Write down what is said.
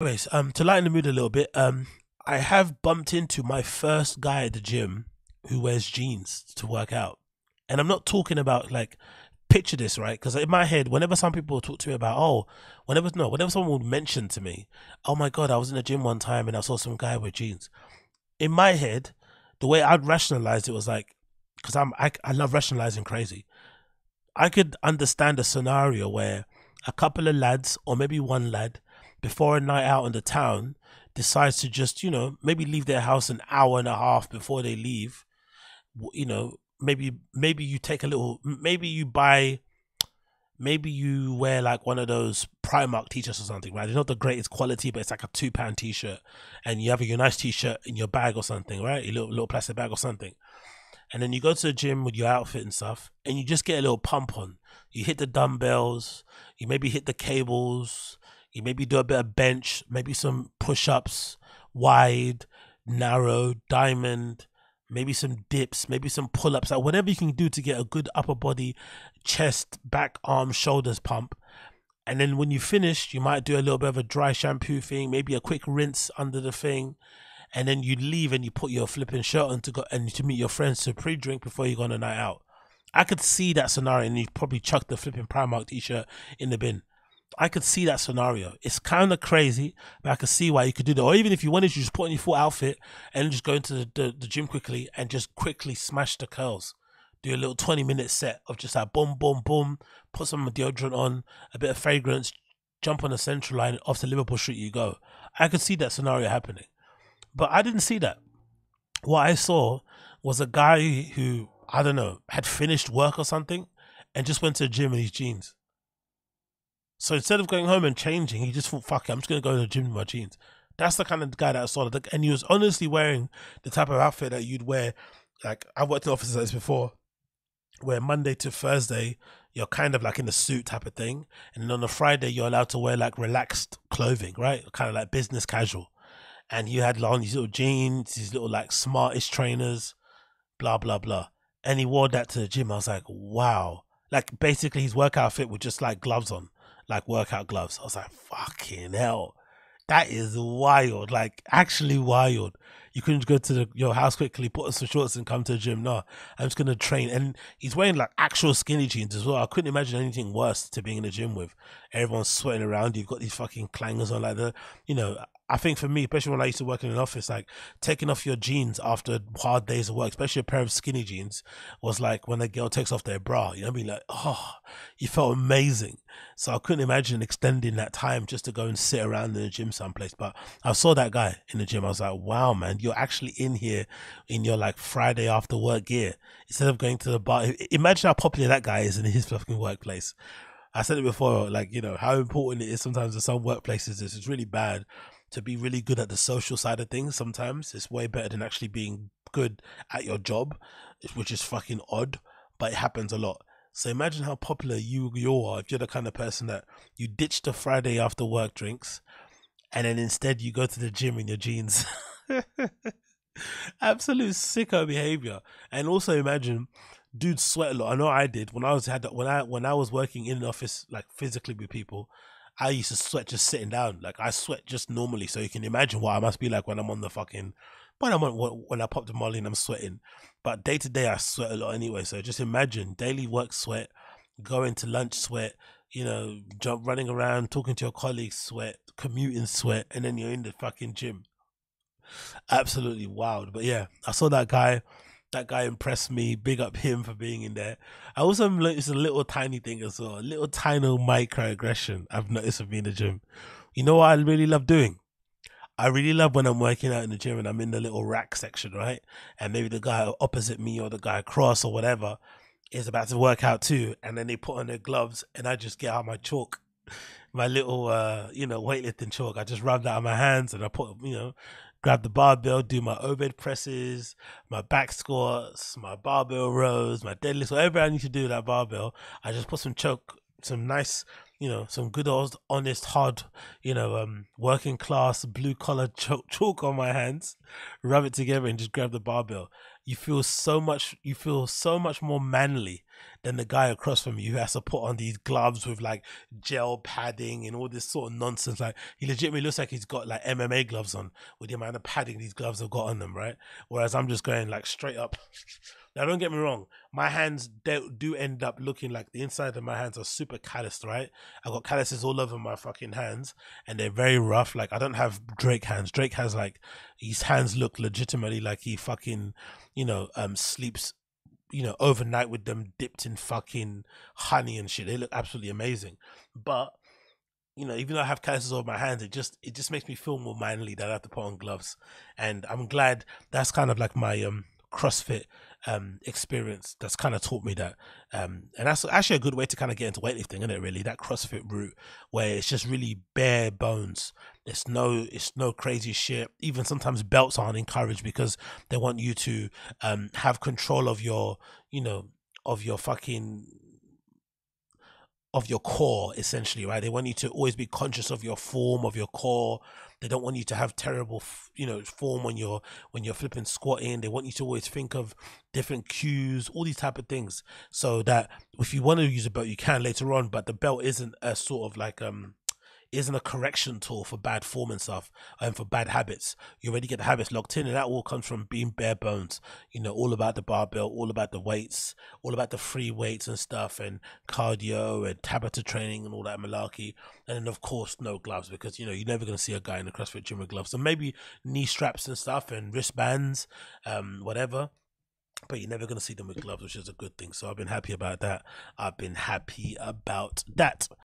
Anyways, to lighten the mood a little bit, I have bumped into my first guy at the gym who wears jeans to work out. And I'm not talking about, like, picture this, right? Because in my head, whenever some people talk to me about, whenever someone would mention to me, oh my God, I was in the gym one time and I saw some guy with jeans. In my head, the way I'd rationalize it was like, because I love rationalizing crazy. I could understand a scenario where a couple of lads, or maybe one lad, before a night out in the town, decides to just, you know, maybe leave their house an hour and a half before they leave. You know, maybe you take a little, maybe you wear like one of those Primark t-shirts or something, right? It's not the greatest quality, but it's like a £2 t-shirt, and you have your nice t-shirt in your bag or something, right? Your little plastic bag or something. And then you go to the gym with your outfit and stuff, and you just get a little pump on. You hit the dumbbells, you maybe hit the cables, you maybe do a bit of bench, maybe some push-ups, wide, narrow, diamond, maybe some dips, maybe some pull-ups, like whatever you can do to get a good upper body, chest, back, arms, shoulders pump. And then when you finish, you might do a little bit of a dry shampoo thing, maybe a quick rinse under the thing. And then you leave and you put your flipping shirt on to go and to meet your friends to pre-drink before you go on a night out. I could see that scenario, and you probably chuck the flipping Primark t-shirt in the bin. I could see that scenario. It's kind of crazy, but I could see why you could do that. Or even if you wanted to, just put on your full outfit and just go into the gym quickly and just quickly smash the curls. Do a little 20-minute set of just like boom, boom, boom. Put some deodorant on, a bit of fragrance, jump on the central line, off to Liverpool Street you go. I could see that scenario happening. But I didn't see that. What I saw was a guy who, I don't know, had finished work or something and just went to the gym in his jeans. So instead of going home and changing, he just thought, fuck it, I'm just going to go to the gym in my jeans. That's the kind of guy that I saw. And he was honestly wearing the type of outfit that you'd wear. Like, I've worked in offices like this before, where Monday to Thursday, you're kind of like in a suit type of thing. And then on a Friday, you're allowed to wear like relaxed clothing, right? Kind of like business casual. And he had on these little jeans, these little like smartish trainers, blah, blah, blah. And he wore that to the gym. I was like, wow. Like basically his workout outfit was just like gloves on, like workout gloves. I was like, fucking hell. That is wild. Like actually wild. You couldn't go to your house quickly, put on some shorts and come to the gym. No, I'm just going to train. And he's wearing like actual skinny jeans as well. I couldn't imagine anything worse to being in the gym with. Everyone's sweating around. You've got these fucking clangers on like the, you know, I think for me, especially when I used to work in an office, like taking off your jeans after hard days of work, especially a pair of skinny jeans, was like when a girl takes off their bra, you know what I mean? Like, oh, you felt amazing. So I couldn't imagine extending that time just to go and sit around in the gym someplace. But I saw that guy in the gym. I was like, wow, man, you're actually in here in your like Friday after work gear instead of going to the bar. Imagine how popular that guy is in his fucking workplace. I said it before, like, you know, how important it is sometimes in some workplaces. This is really bad. To be really good at the social side of things sometimes. It's way better than actually being good at your job, which is fucking odd, but it happens a lot. So imagine how popular you are if you're the kind of person that you ditch the Friday after work drinks and then instead you go to the gym in your jeans. Absolute sicko behavior. And also imagine dudes sweat a lot. I know I did when I was working in an office, like physically with people. I used to sweat just sitting down. Like I sweat just normally, so you can imagine what I must be like when I'm on the fucking, when I pop the Molly and I'm sweating. But day to day, I sweat a lot anyway. So just imagine daily work sweat, going to lunch sweat, you know, running around, talking to your colleagues sweat, commuting sweat, and then you're in the fucking gym. Absolutely wild. But yeah, I saw that guy. That guy impressed me. Big up him for being in there. I also noticed a little tiny thing as well. A little tiny microaggression I've noticed of being in the gym. You know what I really love doing? I really love when I'm working out in the gym and I'm in the little rack section, right? And maybe the guy opposite me or the guy across or whatever is about to work out too. And then they put on their gloves and I just get out my chalk. My little, you know, weightlifting chalk. I just rub that on my hands and I put, you know, grab the barbell, do my overhead presses, my back squats, my barbell rows, my deadlifts, whatever I need to do with that barbell. I just put some choke, some nice, you know, some good old honest hard, you know, working class blue collar chalk on my hands, rub it together and just grab the barbell. You feel so much more manly then the guy across from you has to put on these gloves with like gel padding and all this sort of nonsense. Like, he legitimately looks like he's got like MMA gloves on with the amount of padding these gloves have got on them, right? Whereas I'm just going like straight up. Now, don't get me wrong, my hands do end up looking like the inside of my hands are super calloused, right? I've got calluses all over my fucking hands and they're very rough. Like, I don't have Drake hands. Drake has like, his hands look legitimately like he fucking, you know, sleeps, you know, overnight with them dipped in fucking honey and shit. They look absolutely amazing. But, you know, even though I have calluses over my hands, it just makes me feel more manly that I have to put on gloves. And I'm glad that's kind of like my CrossFit experience that's kind of taught me that, and that's actually a good way to kind of get into weightlifting, isn't it, really? That CrossFit route where it's just really bare bones. It's no crazy shit. Even sometimes belts aren't encouraged because they want you to have control of your, you know, of your fucking, of your core, essentially, right? They want you to always be conscious of your form, of your core. They don't want you to have terrible, you know, form when you're flipping squatting. They want you to always think of different cues, all these type of things, so that if you want to use a belt, you can later on. But the belt isn't a sort of like isn't a correction tool for bad form and stuff, and for bad habits. You already get the habits locked in, and that all comes from being bare bones, you know, all about the barbell, all about the weights, all about the free weights and stuff, and cardio and Tabata training and all that malarkey. And then of course no gloves, because, you know, you're never going to see a guy in the CrossFit gym with gloves. So maybe knee straps and stuff and wristbands, whatever, but you're never going to see them with gloves, which is a good thing. So I've been happy about that.